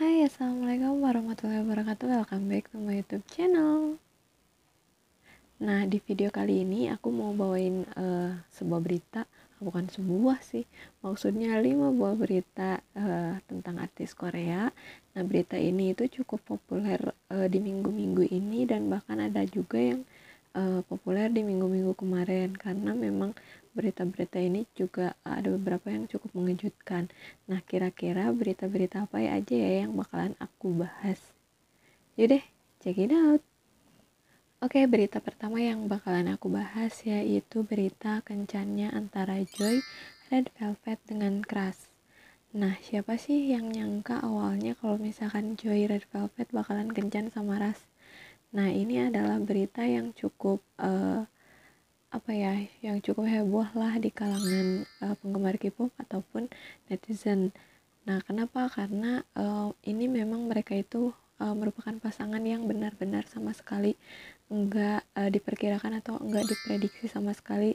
Hai, assalamualaikum warahmatullahi wabarakatuh. Welcome back to my YouTube channel. Nah, di video kali ini aku mau bawain sebuah berita, bukan sebuah sih, maksudnya 5 buah berita tentang artis Korea. Nah, berita ini itu cukup populer di minggu-minggu ini, dan bahkan ada juga yang populer di minggu-minggu kemarin, karena memang berita-berita ini juga ada beberapa yang cukup mengejutkan. Nah, kira-kira berita-berita apa aja ya yang bakalan aku bahas? Yaudah, check it out. Oke, berita pertama yang bakalan aku bahas yaitu berita kencannya antara Joy Red Velvet dengan Crush. Nah, siapa sih yang nyangka awalnya kalau misalkan Joy Red Velvet bakalan kencan sama Crush? Nah, ini adalah berita yang cukup yang cukup heboh lah di kalangan penggemar K-pop ataupun netizen. Nah, kenapa? Karena ini memang mereka itu merupakan pasangan yang benar-benar sama sekali enggak diperkirakan atau enggak diprediksi sama sekali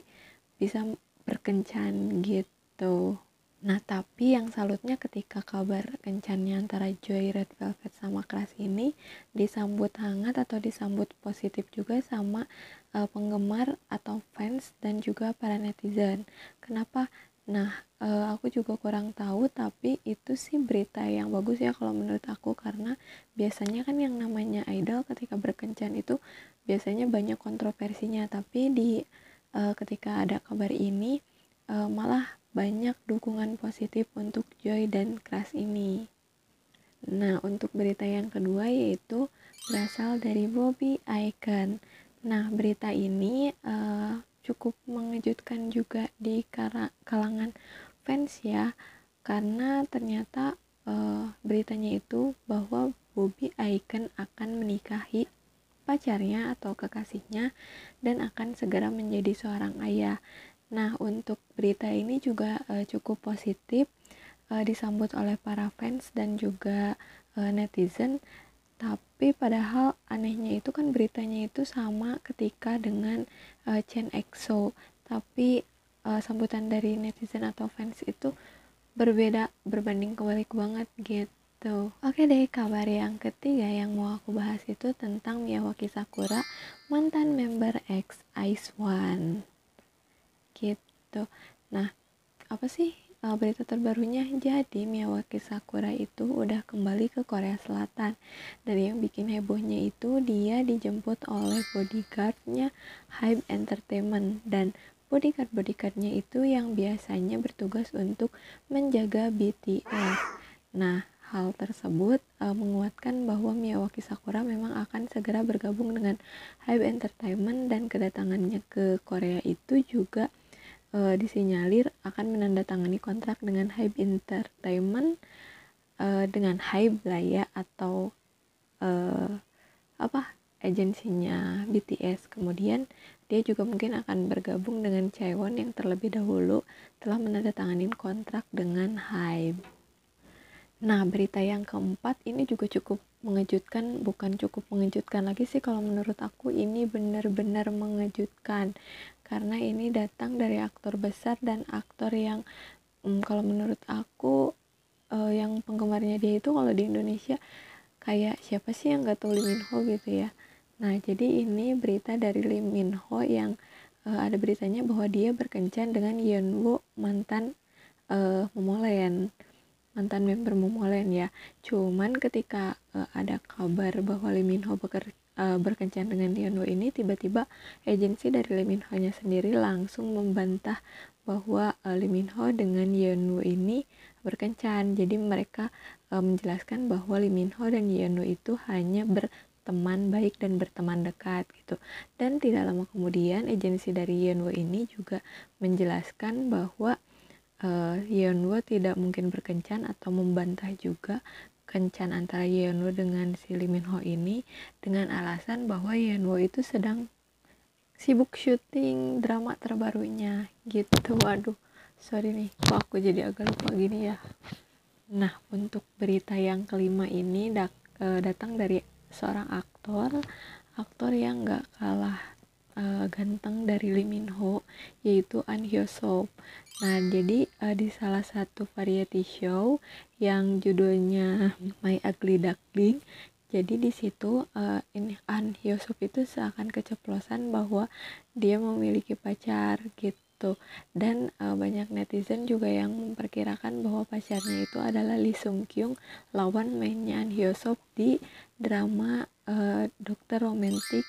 bisa berkencan gitu. Nah, tapi yang salutnya ketika kabar kencannya antara Joy Red Velvet sama Crush ini disambut hangat atau disambut positif juga sama penggemar atau fans dan juga para netizen. Kenapa? Nah, aku juga kurang tahu, tapi itu sih berita yang bagus ya kalau menurut aku, karena biasanya kan yang namanya idol ketika berkencan itu biasanya banyak kontroversinya, tapi di ketika ada kabar ini malah banyak dukungan positif untuk Joy dan Crush ini. Nah, untuk berita yang kedua yaitu berasal dari Bobby iKON. Nah, berita ini cukup mengejutkan juga di kalangan fans ya, karena ternyata beritanya itu bahwa Bobby iKON akan menikahi pacarnya atau kekasihnya dan akan segera menjadi seorang ayah. Nah, untuk berita ini juga cukup positif disambut oleh para fans dan juga netizen. Tapi padahal anehnya itu kan beritanya itu sama ketika dengan Chen EXO, tapi sambutan dari netizen atau fans itu berbeda, berbanding kebalik banget gitu. Oke deh, kabar yang ketiga yang mau aku bahas itu tentang Miyawaki Sakura, mantan member ex IZ*ONE gitu. Nah, apa sih berita terbarunya? Jadi Miyawaki Sakura itu udah kembali ke Korea Selatan, dan yang bikin hebohnya itu dia dijemput oleh bodyguardnya HYBE Entertainment, dan bodyguardnya itu yang biasanya bertugas untuk menjaga BTS. Nah, hal tersebut menguatkan bahwa Miyawaki Sakura memang akan segera bergabung dengan HYBE Entertainment, dan kedatangannya ke Korea itu juga disinyalir akan menandatangani kontrak dengan HYBE Entertainment dengan HYBE lah ya, atau agensinya BTS. Kemudian dia juga mungkin akan bergabung dengan Chaewon yang terlebih dahulu telah menandatangani kontrak dengan HYBE. Nah, berita yang keempat ini juga cukup mengejutkan, bukan cukup mengejutkan lagi sih kalau menurut aku, ini benar-benar mengejutkan karena ini datang dari aktor besar dan aktor yang kalau menurut aku yang penggemarnya dia itu kalau di Indonesia kayak siapa sih yang gak tahu Lee Min Ho gitu ya. Nah, jadi ini berita dari Lee Min Ho yang ada beritanya bahwa dia berkencan dengan Yeonwoo, mantan Momoland, mantan member Momoland ya. Cuman ketika ada kabar bahwa Lee Min Ho berkencan dengan Yeonwoo ini, tiba-tiba agensi dari Lee Min Ho nya sendiri langsung membantah bahwa Lee Min Ho dengan Yeonwoo ini berkencan. Jadi mereka menjelaskan bahwa Lee Min Ho dan Yeonwoo itu hanya berteman baik dan berteman dekat gitu. Dan tidak lama kemudian agensi dari Yeonwoo ini juga menjelaskan bahwa Yeonwoo tidak mungkin berkencan atau membantah juga kencan antara Yeonwoo dengan si Lee Min Ho ini, dengan alasan bahwa Yeonwoo itu sedang sibuk syuting drama terbarunya gitu. Waduh, sorry nih, kok aku jadi agak lupa gini ya. Nah, untuk berita yang kelima ini datang dari seorang aktor yang gak kalah ganteng dari Lee Min Ho, yaitu Ahn Hyo Seop. Nah, jadi di salah satu variety show yang judulnya My Ugly Duckling, jadi di situ Ahn Hyo Seop itu seakan keceplosan bahwa dia memiliki pacar gitu. Dan banyak netizen juga yang memperkirakan bahwa pacarnya itu adalah Lee Sung-kyung, lawan mainnya Ahn Hyo Seop di drama Dokter Romantik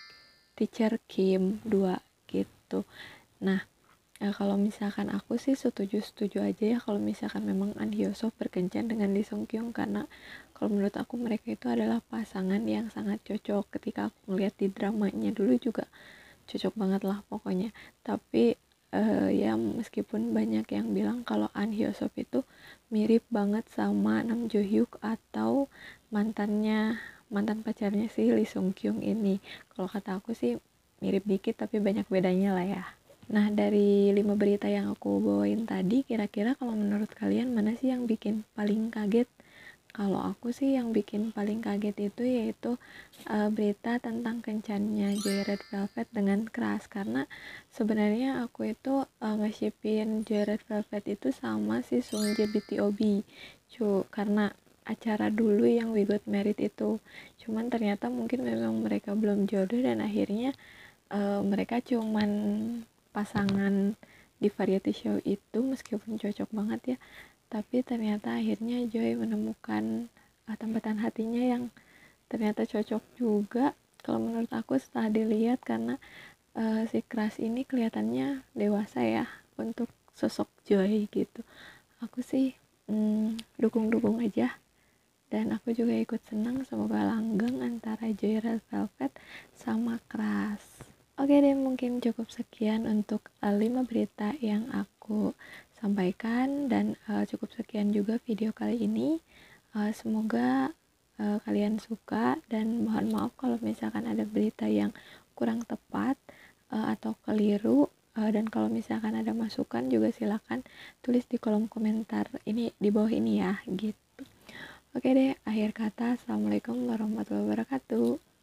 Teacher Kim 2 gitu. Nah, kalau misalkan aku sih setuju-setuju aja ya kalau misalkan memang Ahn Hyo Seop berkencan dengan Lee Sung-kyung, karena kalau menurut aku mereka itu adalah pasangan yang sangat cocok. Ketika aku ngeliat di dramanya dulu juga cocok banget lah pokoknya. Tapi ya meskipun banyak yang bilang kalau Ahn Hyo Seop itu mirip banget sama Nam Jo Hyuk atau mantan pacarnya si Lee Sung-kyung ini, kalau kata aku sih mirip dikit tapi banyak bedanya lah ya. Nah, dari 5 berita yang aku bawain tadi, kira-kira kalau menurut kalian mana sih yang bikin paling kaget? Kalau aku sih yang bikin paling kaget itu yaitu berita tentang kencannya Joy Red Velvet dengan Crush, karena sebenarnya aku itu nge-shipin Joy Red Velvet itu sama si Sungjae BTOB karena acara dulu yang We Got Married itu, cuman ternyata mungkin memang mereka belum jodoh dan akhirnya mereka cuman pasangan di variety show itu meskipun cocok banget ya, tapi ternyata akhirnya Joy menemukan tempatan hatinya yang ternyata cocok juga kalau menurut aku setelah dilihat, karena si Crush ini kelihatannya dewasa ya untuk sosok Joy gitu. Aku sih dukung-dukung aja. Dan aku juga ikut senang, semoga langgeng antara Joy Red Velvet sama Crush. Oke deh, mungkin cukup sekian untuk 5 berita yang aku sampaikan. Dan cukup sekian juga video kali ini. Semoga kalian suka, dan mohon maaf kalau misalkan ada berita yang kurang tepat atau keliru. Dan kalau misalkan ada masukan juga silakan tulis di kolom komentar ini di bawah ini ya gitu. Oke deh, akhir kata, assalamualaikum warahmatullahi wabarakatuh.